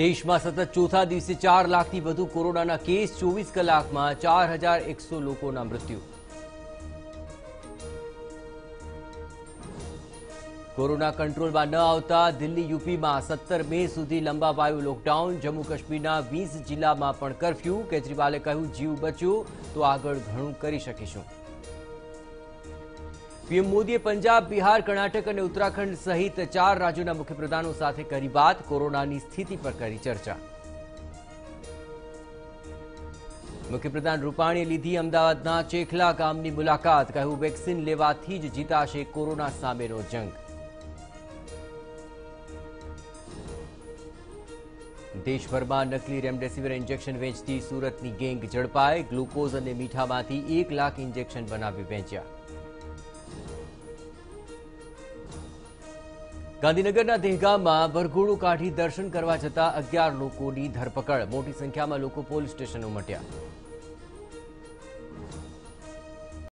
देश में सतत चौथा दिवसे 4 लाख थी वधु कोरोना केस 24 कलाक में 4100 लोगों ना मृत्यु। कोरोना कंट्रोल में न आता दिल्ली यूपी में 17 मे सुधी लंबावायु लॉकडाउन। जम्मू कश्मीर 20 जिला में कर्फ्यू। केजरीवाले कहू जीव बच्यो तो आगळ घणुं करी शकीशुं। पीएम मोदीए पंजाब बिहार कर्नाटक और उत्तराखंड सहित 4 राज्यों मुख्यप्रधानों साथे करी बात। कोरोना की स्थिति पर करी चर्चा। मुख्यप्रधान रूपाणीए लीधी अमदावादना चेखला गामनी मुलाकात। कहू वेक्सीन लेवाथी ज जीताशे कोरोना सामेनो जंग। देशभर में नकली रेमडेसिविर इंजेक्शन वेचती सूरतनी गेंग झड़पाई। ग्लूकोज और मीठा में 1 लाख इंजेक्शन बनावी वेच्या। गांधीनगरना देहगाम में वरघोड़ो काढ़ी दर्शन करवा जता 11 लोगों की धरपकड़। मोटी संख्या में लोग पुलिस स्टेशन उमट्या।